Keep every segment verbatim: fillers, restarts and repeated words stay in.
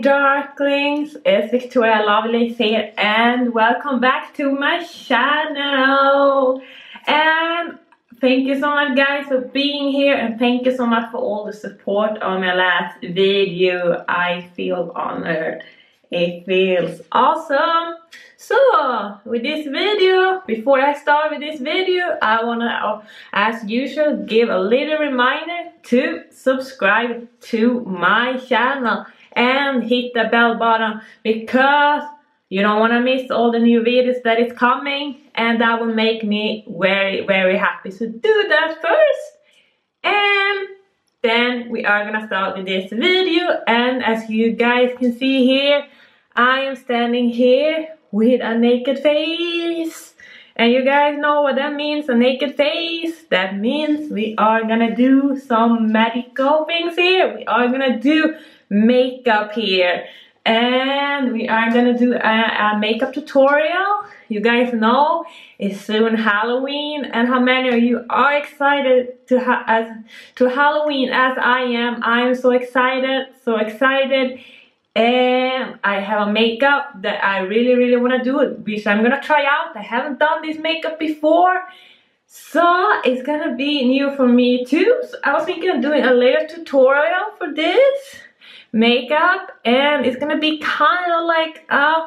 darklings, it's Victoria Lovelace here and welcome back to my channel. And thank you so much guys for being here, and thank you so much for all the support on my last video. I feel honored, it feels awesome. So with this video, before I start with this video, I wanna, as usual, give a little reminder to subscribe to my channel and hit the bell button, because you don't want to miss all the new videos that is coming, and that will make me very very happy. So do that first, and then we are gonna start with this video. And as you guys can see here, I am standing here with a naked face, and you guys know what that means, a naked face. That means we are gonna do some magical things here. We are gonna do makeup here, and we are gonna do a, a makeup tutorial. You guys know it's soon Halloween, and how many of you are excited to ha as to Halloween as I am? I'm so excited, so excited, and I have a makeup that I really really want to do, which I'm gonna try out. I haven't done this makeup before, so it's gonna be new for me too. So I was thinking of doing a little tutorial for this makeup, and it's gonna be kind of like a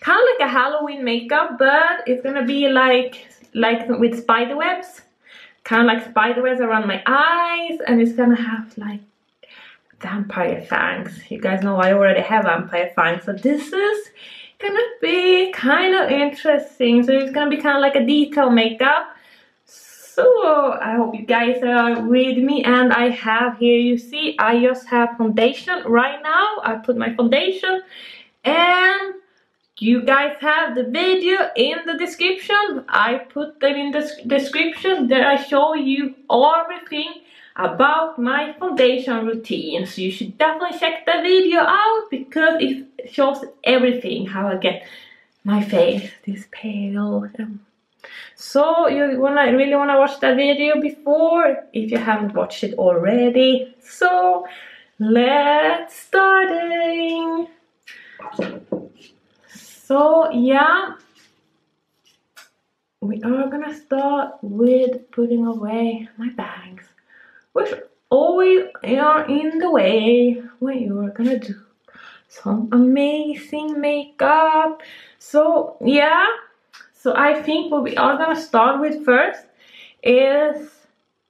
kind of like a Halloween makeup, but it's gonna be like like with spider webs, kind of like spider webs around my eyes, and it's gonna have like vampire fangs. You guys know I already have vampire fangs, so this is gonna be kind of interesting. So it's gonna be kind of like a detail makeup. So I hope you guys are with me. And I have here, you see, I just have foundation right now. I put my foundation, and you guys have the video in the description. I put them in the description that I show you everything about my foundation routine. So you should definitely check the video out, because it shows everything, how I get my face this pale. So you wanna really wanna watch that video before, if you haven't watched it already. So let's starting. So yeah, we are gonna start with putting away my bags, which always are in the way when you are gonna do some amazing makeup. So yeah. So I think what we are gonna start with first is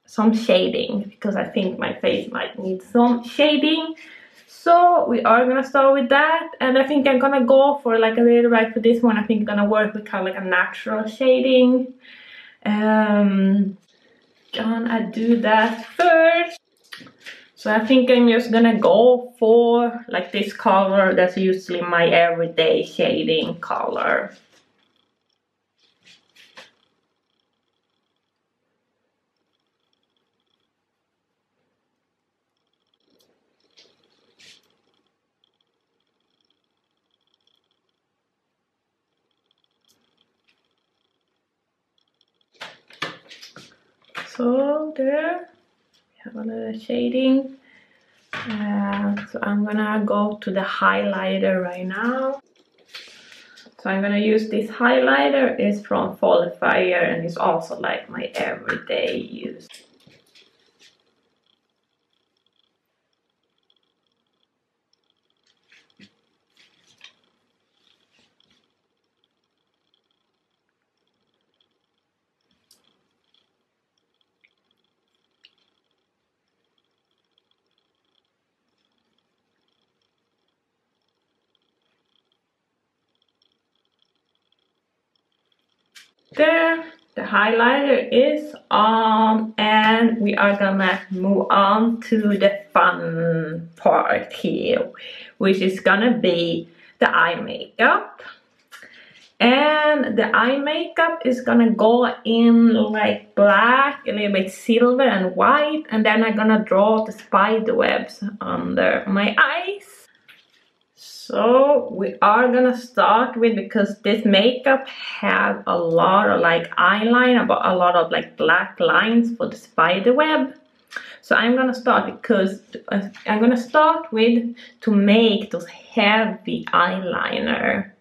some shading, because I think my face might need some shading. So we are gonna start with that, and I think I'm gonna go for like a little bit for this one. I think I'm gonna work with kind of like a natural shading. Um, gonna do that first. So I think I'm just gonna go for like this color that's usually my everyday shading color. So there we have a little shading, uh, so I'm gonna go to the highlighter right now. So I'm gonna use this highlighter, it's from Folifier, and it's also like my everyday use. There, the highlighter is on, and we are gonna move on to the fun part here, which is gonna be the eye makeup. And the eye makeup is gonna go in like black, a little bit silver and white, and then I'm gonna draw the spider webs under my eyes. So we are gonna start with, because this makeup have a lot of like eyeliner, but a lot of like black lines for the spider web. So I'm gonna start because uh, I'm gonna start with to make those heavy eyeliner.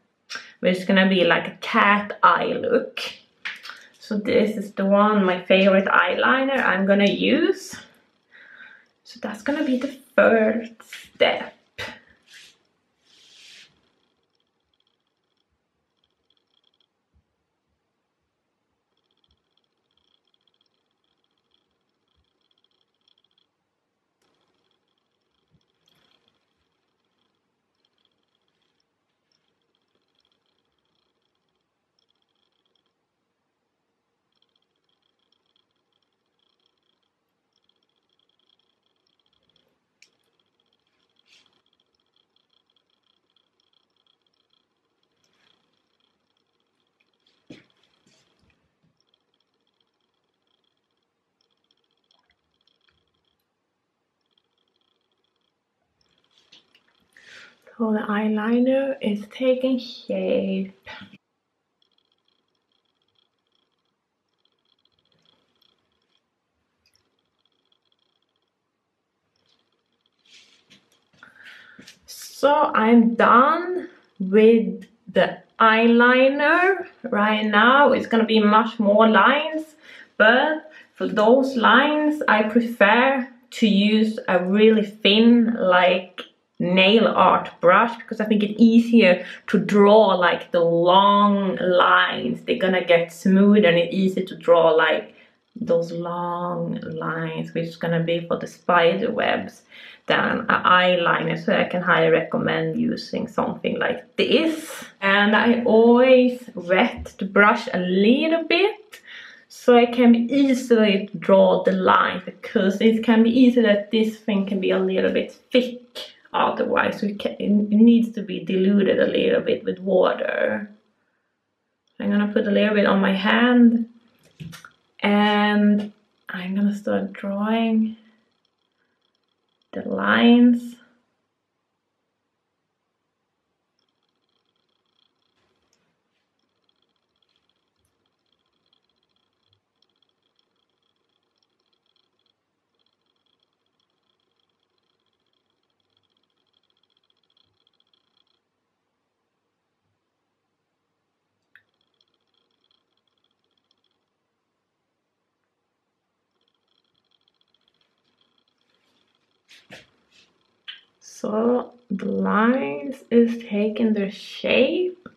Which is gonna be like a cat eye look. So this is the one, my favorite eyeliner I'm gonna use. So that's gonna be the first step. So the eyeliner is taking shape. So I'm done with the eyeliner right now. It's gonna be much more lines, but for those lines I prefer to use a really thin like nail art brush, because I think it's easier to draw like the long lines. They're gonna get smooth and it's easy to draw like those long lines, which is gonna be for the spider webs than an eyeliner. So I can highly recommend using something like this. And I always wet the brush a little bit so I can easily draw the line, because it can be easy that this thing can be a little bit thick. Otherwise, we can, it needs to be diluted a little bit with water. I'm gonna put a little bit on my hand and I'm gonna start drawing the lines. So the lines is taking their shape.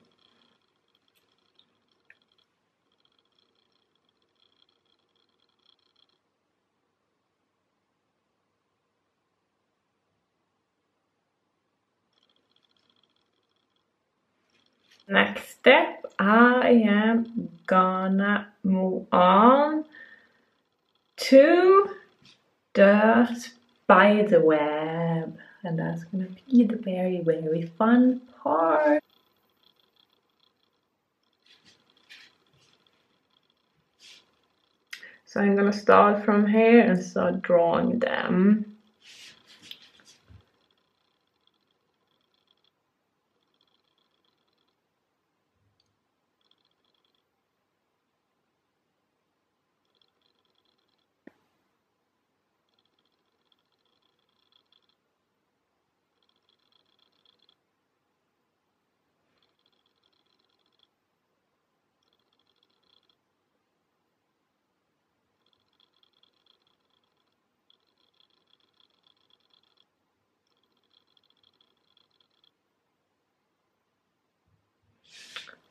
Next step, I am gonna move on to the spider web. And that's gonna be the very, very fun part. So I'm gonna start from here and start drawing them.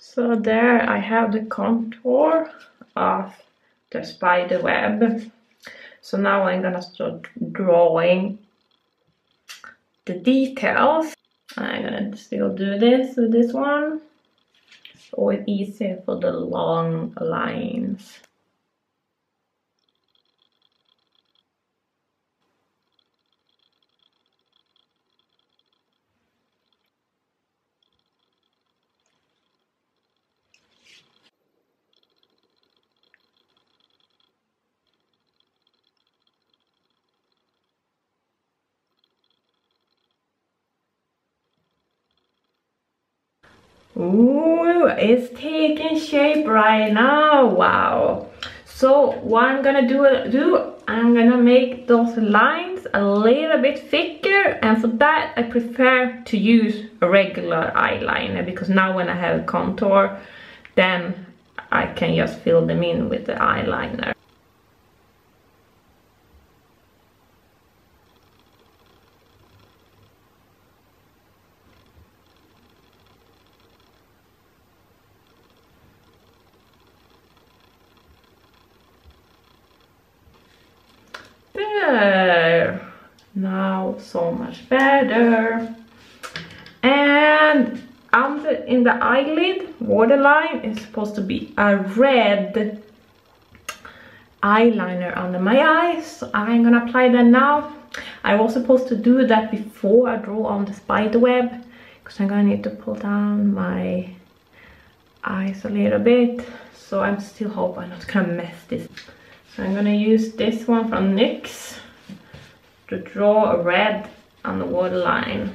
So there I have the contour of the spider web. So now I'm gonna start drawing the details. I'm gonna still do this with this one. It's always easier for the long lines. Ooh, it's taking shape right now, wow. So what I'm gonna do, do I'm gonna make those lines a little bit thicker, and for that I prefer to use a regular eyeliner, because now when I have a contour, then I can just fill them in with the eyeliner. There. Now so much better. And under in the eyelid waterline is supposed to be a red eyeliner under my eyes, so I'm gonna apply that now. I was supposed to do that before I draw on the spider web, because I'm gonna need to pull down my eyes a little bit, so I'm still hope I'm not gonna mess this. I'm gonna use this one from NYX to draw a red on the waterline.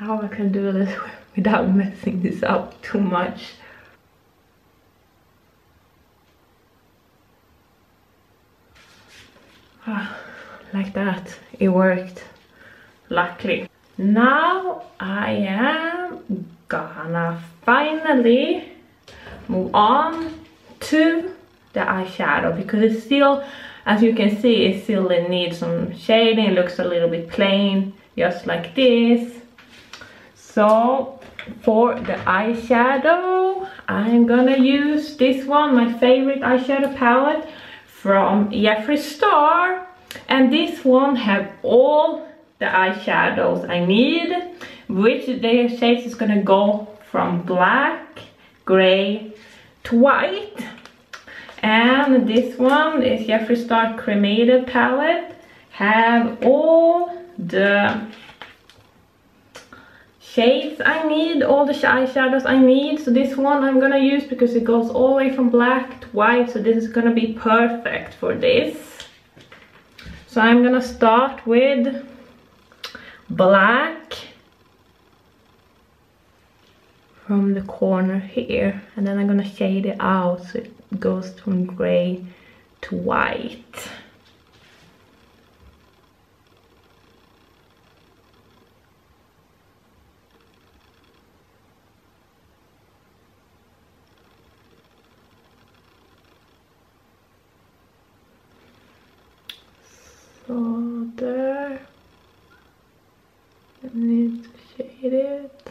I hope I can do this without messing this up too much. Ah, like that, it worked, luckily. Now I am gonna finally move on to the eyeshadow, because it's still, as you can see, it still needs some shading. It looks a little bit plain, just like this. So for the eyeshadow, I'm gonna use this one, my favorite eyeshadow palette from Jeffree Star, and this one have all the eyeshadows I need, which their shades is gonna go from black, gray to white. And this one is Jeffree Star Cremated Palette. Have all the shades I need, all the eyeshadows I need. So this one I'm gonna use because it goes all the way from black to white. So this is gonna be perfect for this. So I'm gonna start with black from the corner here, and then I'm gonna shade it out so it goes from gray to white. So there, I need to shade it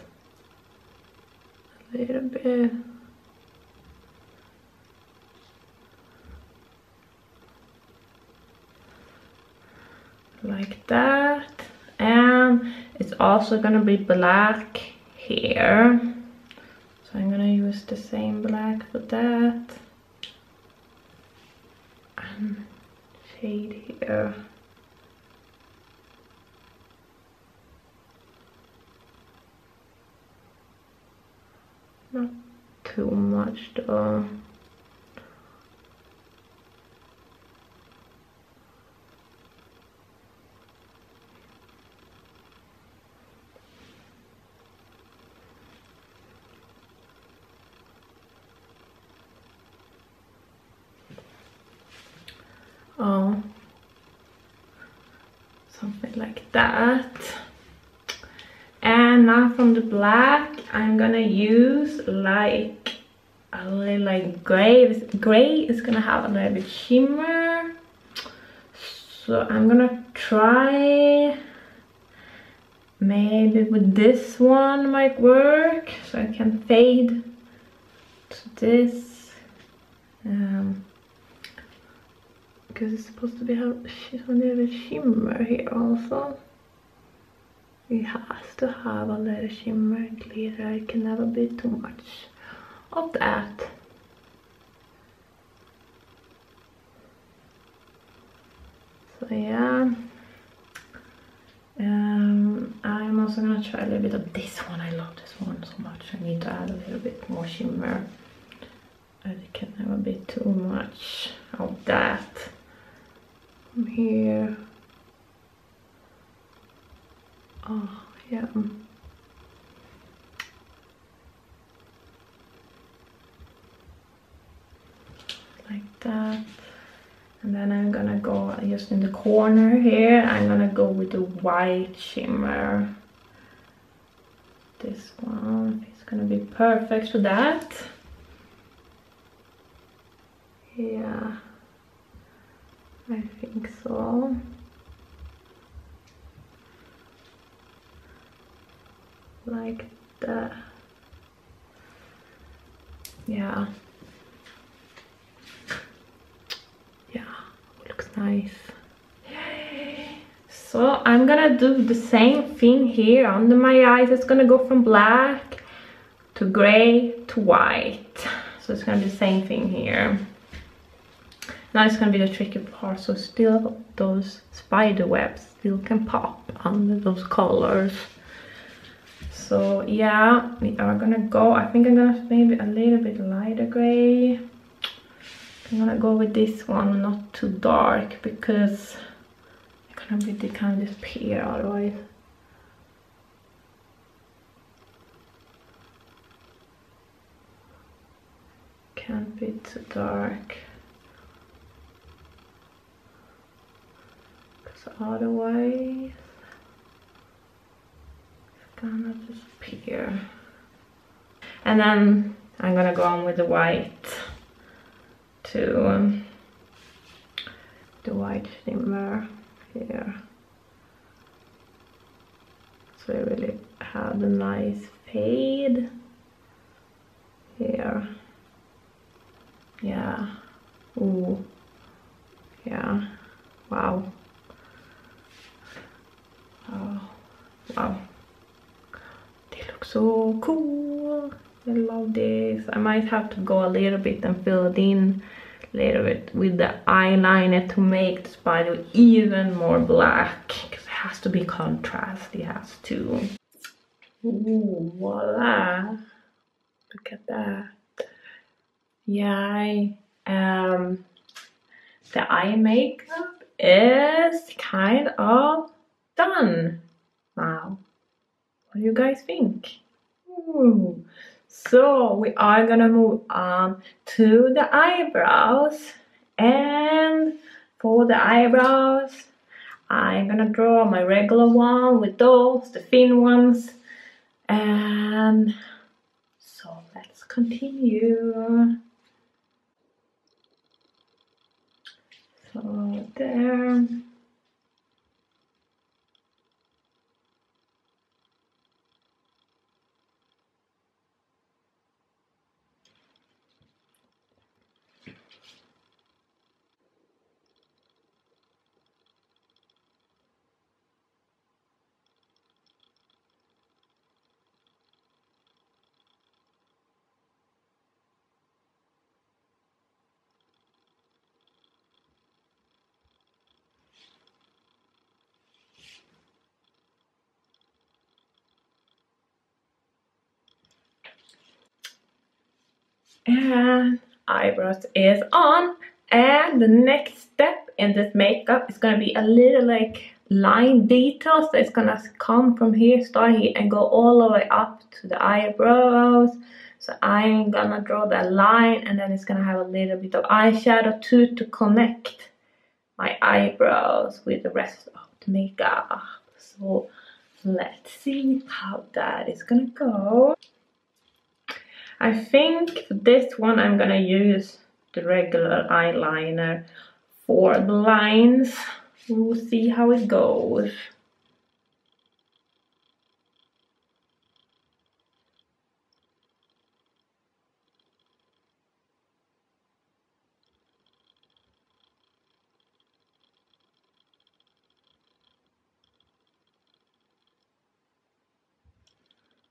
a little bit. Like that. And it's also gonna be black here. So I'm gonna use the same black for that. And shade here. Not too much though. Oh, something like that. And now from the black, I'm gonna use like a little like gray. Gray is gonna have a little bit shimmer. So I'm gonna try, maybe with this one might work. So I can fade to this. Um, because it's supposed to be have a little bit shimmer here also. It has to have a little shimmer and glitter. It can never be too much of that. So yeah, um, I'm also gonna try a little bit of this one. I love this one so much. I need to add a little bit more shimmer. But it can never be too much of that. From here. Oh, yeah. Like that. And then I'm gonna go just in the corner here. I'm gonna go with the white shimmer. This one is gonna be perfect for that. Yeah, I think so. Like that. Yeah. Nice. So I'm gonna do the same thing here under my eyes. It's gonna go from black to gray to white. So it's gonna be the same thing here. Now it's gonna be the tricky part. So still those spider webs still can pop under those colors. So yeah, we are gonna go. I think I'm gonna maybe a little bit lighter gray. I'm gonna go with this one, not too dark, because it kind of, they kind of disappear otherwise. Can't be too dark, because otherwise it's gonna disappear. And then I'm gonna go on with the white. To um, the white shimmer here, so I really have a nice fade here. Yeah. Ooh. Yeah. Wow. Oh. Wow. They look so cool. I love this. I might have to go a little bit and fill it in a little bit with the eyeliner to make the spider even more black, because it has to be contrast. It has to. Ooh, voila! Look at that. Yay! Um, the eye makeup is kind of done now. What do you guys think? Ooh. So we are gonna move on to the eyebrows, and for the eyebrows I'm gonna draw my regular one with those, the thin ones, and so let's continue. So there. And eyebrows is on, and the next step in this makeup is gonna be a little like line details. So it's gonna come from here, start here, and go all the way up to the eyebrows. So I'm gonna draw that line, and then it's gonna have a little bit of eyeshadow too to connect my eyebrows with the rest of the makeup. So let's see how that is gonna go. I think for this one I'm gonna use the regular eyeliner for the lines. We'll see how it goes.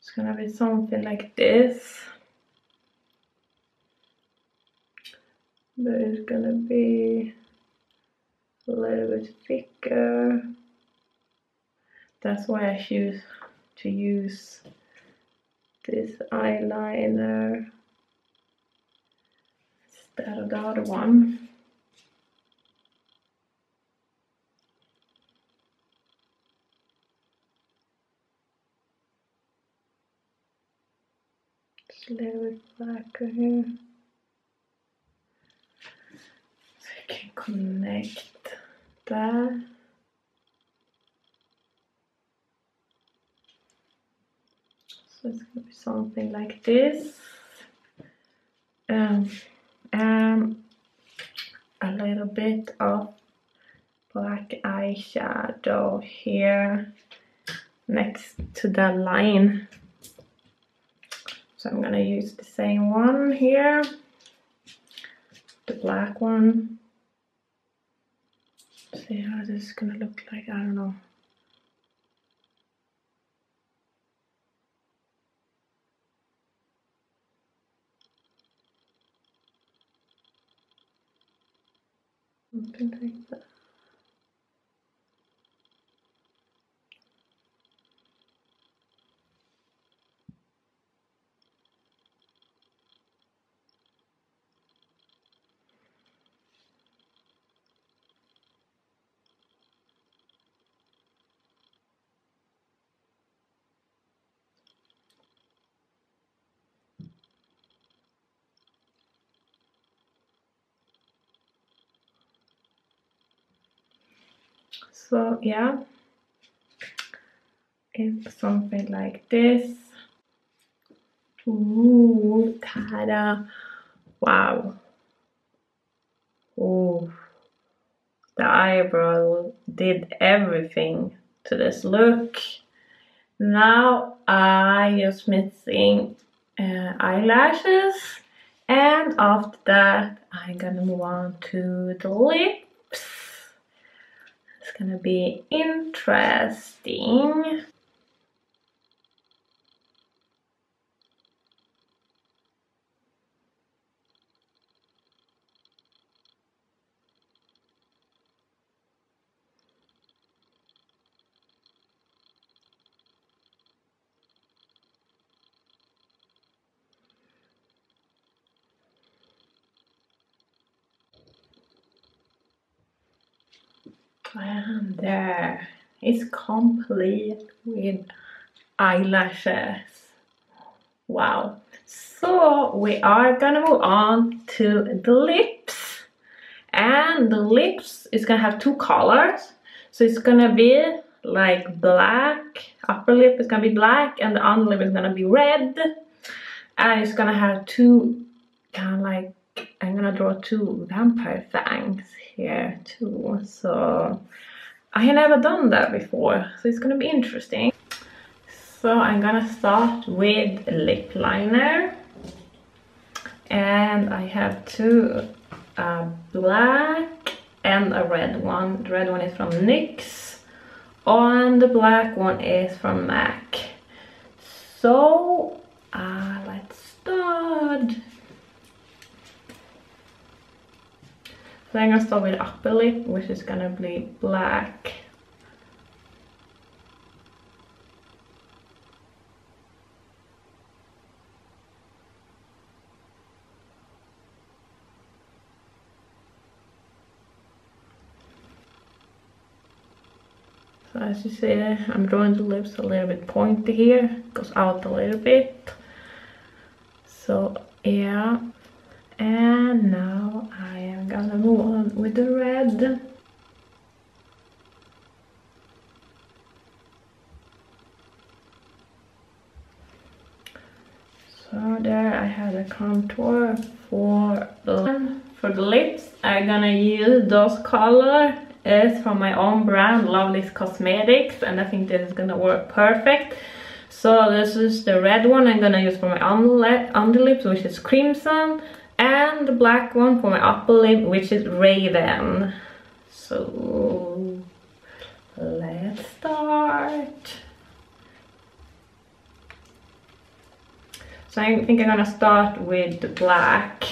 It's gonna be something like this. But it's gonna be a little bit thicker. That's why I choose to use this eyeliner instead of the other one. Just a little bit blacker here. connect that. So it's going to be something like this. Um, um, a little bit of black eyeshadow here next to the line. So I'm going to use the same one here, the black one. See how this is going to look like, I don't know. Something like that. So yeah, it's something like this. Ooh, tada! Wow. Ooh, the eyebrow did everything to this look. Now I just missing uh, eyelashes, and after that I'm gonna move on to the lip. It's gonna be interesting. And there, it's complete with eyelashes. Wow. So we are gonna move on to the lips, and the lips is gonna have two colors. So it's gonna be like black, upper lip is gonna be black and the underlip is gonna be red, and it's gonna have two kind of like, I'm gonna draw two vampire fangs here too, so I have never done that before, so it's gonna be interesting. So I'm gonna start with lip liner, and I have two, uh, black and a red one. The red one is from NYX and the black one is from MAC. So uh, let's start. So I'm gonna start with upper lip, which is gonna be black. So as you see, I'm drawing the lips a little bit pointy here, goes out a little bit. So yeah. And now I am gonna move on with the red. So there I have a contour for the, for the lips. I'm gonna use those colors. It's from my own brand, Lovelace Cosmetics, and I think this is gonna work perfect. So this is the red one I'm gonna use for my underlip, underlips, which is Crimson. And the black one for my upper lip, which is Raven. So let's start. So I think I'm gonna start with the black.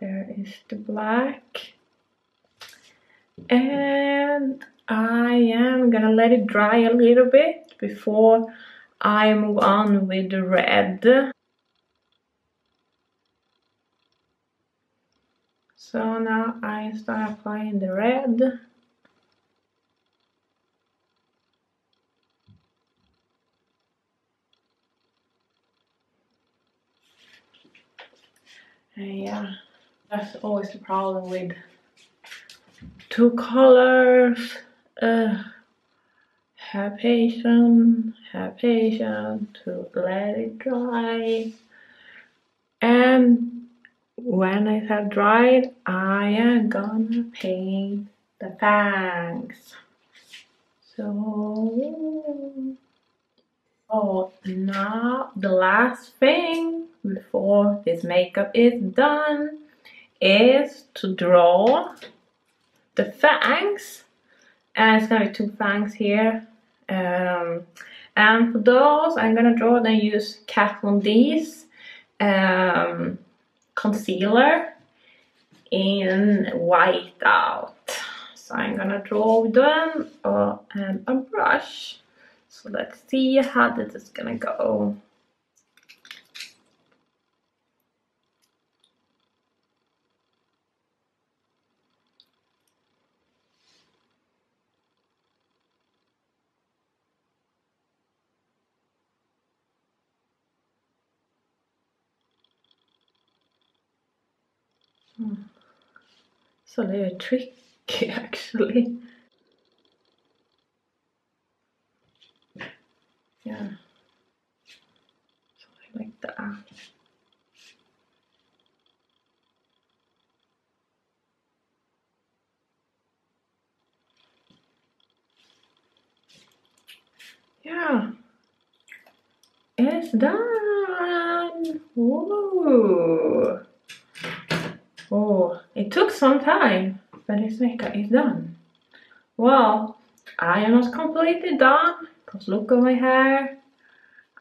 There is the black, and I am gonna let it dry a little bit before I move on with the red. So now I start applying the red. And yeah, that's always the problem with two colors. Uh, have patience, have patience to let it dry. And when it has dried, I am gonna paint the fangs. So, oh, now the last thing before this makeup is done is to draw the fangs, and it's gonna be two fangs here, um, and for those I'm gonna draw then use Kat Von D's um, concealer in White Out. So I'm gonna draw them on um, a brush, so let's see how this is gonna go. It's a little tricky actually. Yeah. Something like that. Yeah. It's done. Woo. Oh, it took some time, but this makeup is done. Well, I am not completely done, because look at my hair.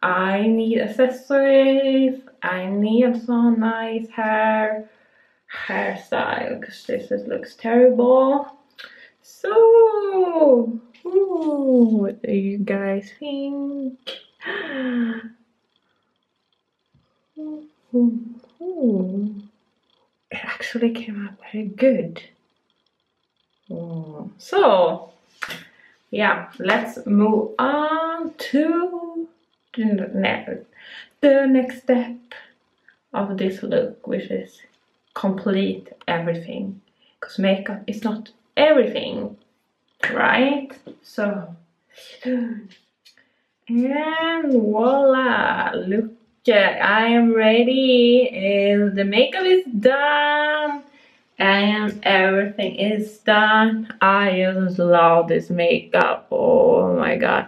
I need accessories, I need some nice hair, hairstyle, because this is, looks terrible. So, ooh, what do you guys think? Ooh, ooh, ooh. It actually came out very good. Oh. So, yeah, let's move on to the next, the next step of this look, which is complete everything. Because makeup is not everything, right? So, and voila, look. I am ready, and the makeup is done and everything is done. I just love this makeup. Oh my god,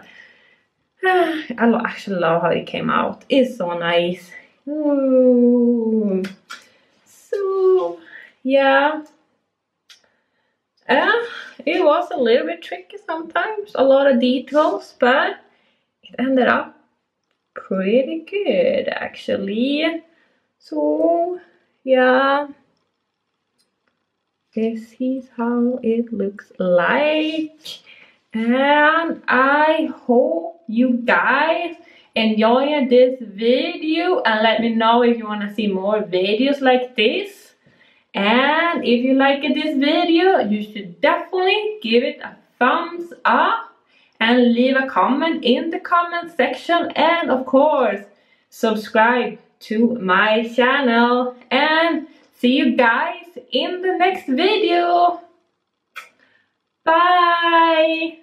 I actually love how it came out. It's so nice. Ooh. So yeah, uh, it was a little bit tricky sometimes, a lot of details, but it ended up pretty good actually. So yeah, this is how it looks like, and I hope you guys enjoyed this video, and let me know if you want to see more videos like this. And if you like this video, you should definitely give it a thumbs up and leave a comment in the comment section, and of course subscribe to my channel, and see you guys in the next video. Bye!